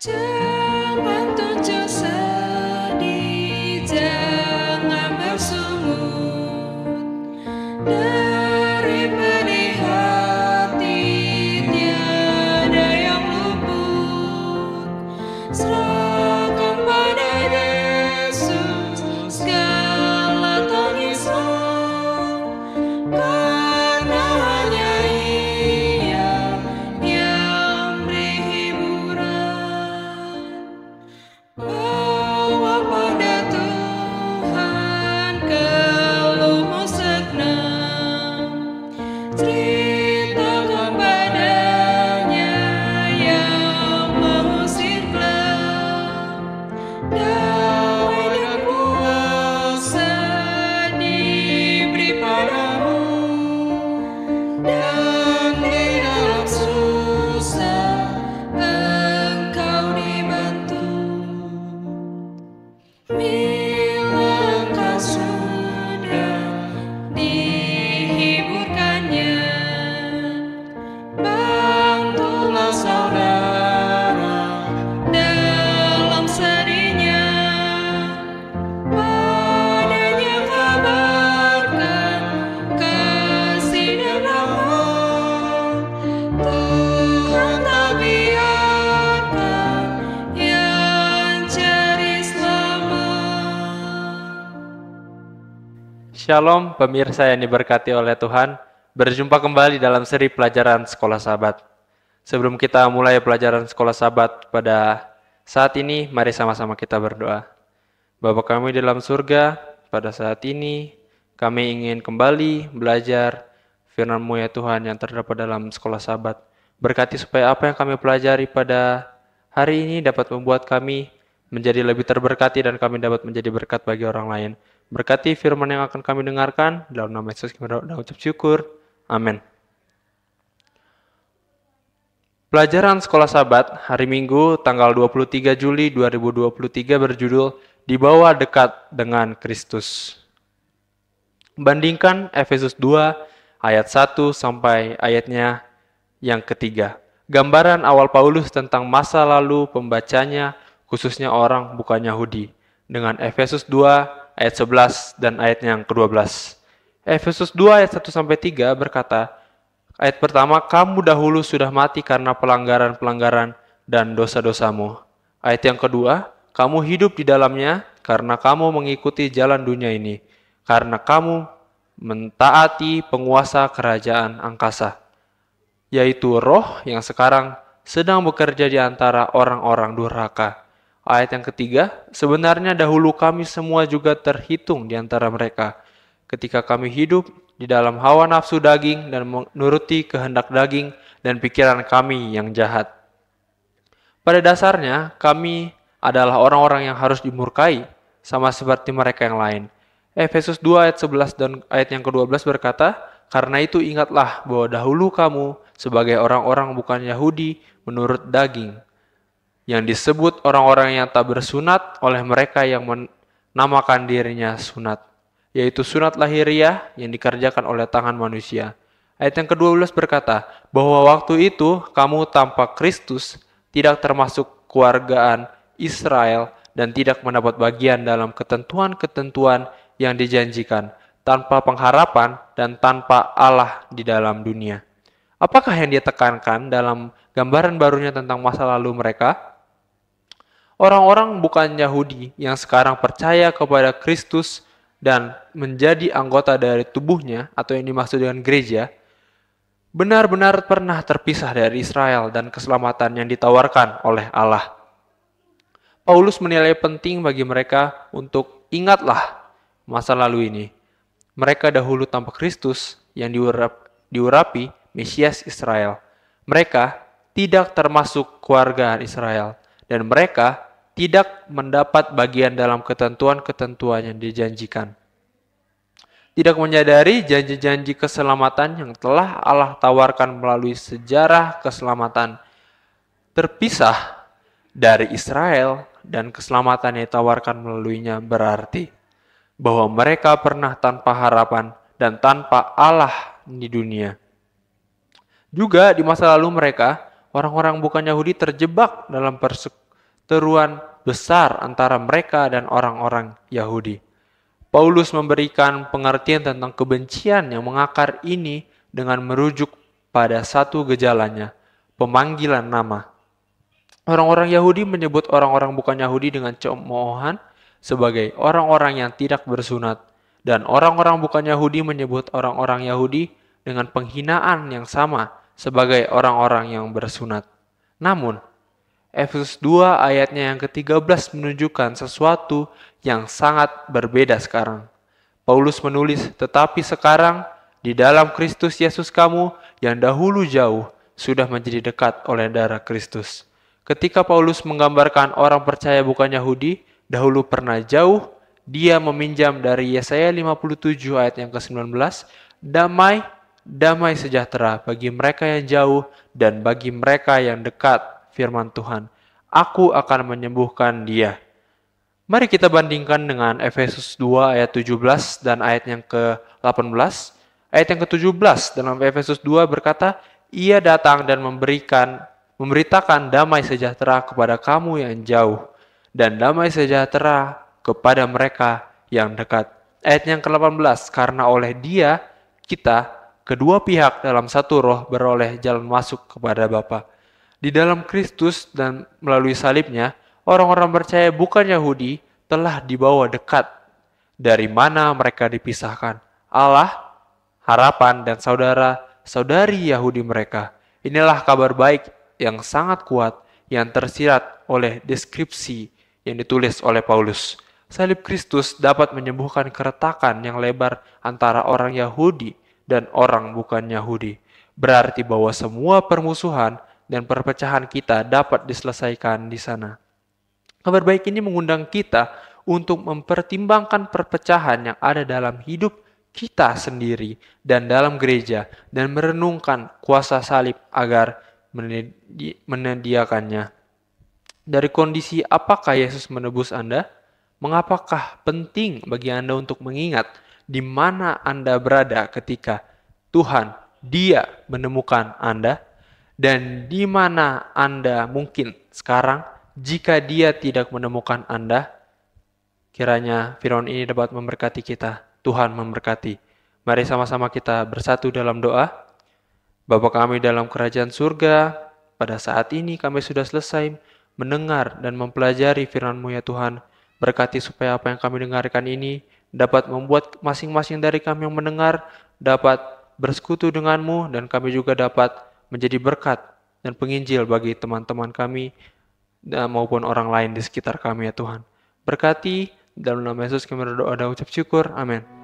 Jangan tunjuk sedih, jangan bersungut dari pedih hati, tiada yang luput. Serahkan pada Yesus segala tangismu. Shalom pemirsa yang diberkati oleh Tuhan, berjumpa kembali dalam seri pelajaran Sekolah Sabat. Sebelum kita mulai pelajaran Sekolah Sabat pada saat ini, mari sama-sama kita berdoa. Bapa kami dalam surga, pada saat ini kami ingin kembali belajar firman-Mu ya Tuhan yang terdapat dalam Sekolah Sabat. Berkati supaya apa yang kami pelajari pada hari ini dapat membuat kami menjadi lebih terberkati dan kami dapat menjadi berkat bagi orang lain. Berkati firman yang akan kami dengarkan, dalam nama Yesus kami berdoa ucap syukur. Amin. Pelajaran Sekolah Sabat hari Minggu tanggal 23 Juli 2023 berjudul Dibawa Dekat dengan Kristus. Bandingkan Efesus 2 ayat 1 sampai ayatnya yang ketiga. Gambaran awal Paulus tentang masa lalu pembacanya, khususnya orang bukan Yahudi, dengan Efesus 2 ayat 11 dan ayatnya yang ke-12. Efesus 2 ayat 1-3 berkata, ayat pertama, kamu dahulu sudah mati karena pelanggaran-pelanggaran dan dosa-dosamu. Ayat yang kedua, kamu hidup di dalamnya karena kamu mengikuti jalan dunia ini, karena kamu mentaati penguasa kerajaan angkasa, yaitu roh yang sekarang sedang bekerja di antara orang-orang durhaka. Ayat yang ketiga, sebenarnya dahulu kami semua juga terhitung di antara mereka, ketika kami hidup di dalam hawa nafsu daging dan menuruti kehendak daging dan pikiran kami yang jahat. Pada dasarnya, kami adalah orang-orang yang harus dimurkai, sama seperti mereka yang lain. Efesus 2 ayat 11 dan ayat yang ke-12 berkata, karena itu ingatlah bahwa dahulu kamu sebagai orang-orang bukan Yahudi menurut daging, yang disebut orang-orang yang tak bersunat oleh mereka yang menamakan dirinya sunat, yaitu sunat lahiriah yang dikerjakan oleh tangan manusia. Ayat yang ke-12 berkata, bahwa waktu itu kamu tanpa Kristus tidak termasuk keluargaan Israel dan tidak mendapat bagian dalam ketentuan-ketentuan yang dijanjikan, tanpa pengharapan dan tanpa Allah di dalam dunia. Apakah yang dia tekankan dalam gambaran barunya tentang masa lalu mereka? Orang-orang bukan Yahudi yang sekarang percaya kepada Kristus dan menjadi anggota dari tubuhnya atau yang dimaksud dengan gereja, benar-benar pernah terpisah dari Israel dan keselamatan yang ditawarkan oleh Allah. Paulus menilai penting bagi mereka untuk ingatlah masa lalu ini. Mereka dahulu tanpa Kristus yang diurapi Mesias Israel. Mereka tidak termasuk keluarga Israel. Dan mereka tidak mendapat bagian dalam ketentuan-ketentuan yang dijanjikan. Tidak menyadari janji-janji keselamatan yang telah Allah tawarkan melalui sejarah keselamatan. Terpisah dari Israel dan keselamatan yang ditawarkan melaluinya berarti bahwa mereka pernah tanpa harapan dan tanpa Allah di dunia. Juga di masa lalu mereka, orang-orang bukan Yahudi terjebak dalam seteruan besar antara mereka dan orang-orang Yahudi. Paulus memberikan pengertian tentang kebencian yang mengakar ini dengan merujuk pada satu gejalanya, pemanggilan nama. Orang-orang Yahudi menyebut orang-orang bukan Yahudi dengan cemoohan sebagai orang-orang yang tidak bersunat, dan orang-orang bukan Yahudi menyebut orang-orang Yahudi dengan penghinaan yang sama sebagai orang-orang yang bersunat. Namun, Efesus 2 ayatnya yang ke-13 menunjukkan sesuatu yang sangat berbeda sekarang. Paulus menulis, "Tetapi sekarang di dalam Kristus Yesus kamu yang dahulu jauh sudah menjadi dekat oleh darah Kristus." Ketika Paulus menggambarkan orang percaya bukan Yahudi, dahulu pernah jauh, dia meminjam dari Yesaya 57 ayat yang ke-19, "Damai, damai sejahtera bagi mereka yang jauh dan bagi mereka yang dekat, firman Tuhan, aku akan menyembuhkan dia." Mari kita bandingkan dengan Efesus 2 ayat 17 dan ayat yang ke-18. Ayat yang ke-17 dalam Efesus 2 berkata, "Ia datang dan memberitakan damai sejahtera kepada kamu yang jauh, dan damai sejahtera kepada mereka yang dekat." Ayat yang ke-18, "Karena oleh dia, kita, kedua pihak dalam satu roh beroleh jalan masuk kepada Bapa." Di dalam Kristus dan melalui salibnya, orang-orang percaya bukan Yahudi telah dibawa dekat, dari mana mereka dipisahkan. Allah, harapan, dan saudara-saudari Yahudi mereka. Inilah kabar baik yang sangat kuat yang tersirat oleh deskripsi yang ditulis oleh Paulus. Salib Kristus dapat menyembuhkan keretakan yang lebar antara orang Yahudi dan orang bukan Yahudi. Berarti bahwa semua permusuhan dan perpecahan kita dapat diselesaikan di sana. Kabar baik ini mengundang kita untuk mempertimbangkan perpecahan yang ada dalam hidup kita sendiri dan dalam gereja, dan merenungkan kuasa salib agar menyediakannya. Dari kondisi apakah Yesus menebus Anda? Mengapakah penting bagi Anda untuk mengingat di mana Anda berada ketika Tuhan, Dia menemukan Anda, dan di mana Anda mungkin sekarang jika Dia tidak menemukan Anda? Kiranya firman ini dapat memberkati kita. Tuhan memberkati. Mari sama-sama kita bersatu dalam doa. Bapa kami dalam kerajaan surga, pada saat ini kami sudah selesai mendengar dan mempelajari firman-Mu ya Tuhan. Berkati supaya apa yang kami dengarkan ini dapat membuat masing-masing dari kami yang mendengar dapat bersekutu dengan-Mu, dan kami juga dapat menjadi berkat dan penginjil bagi teman-teman kami maupun orang lain di sekitar kami ya Tuhan. Berkati, dalam nama Yesus kami berdoa dan ucap syukur. Amin.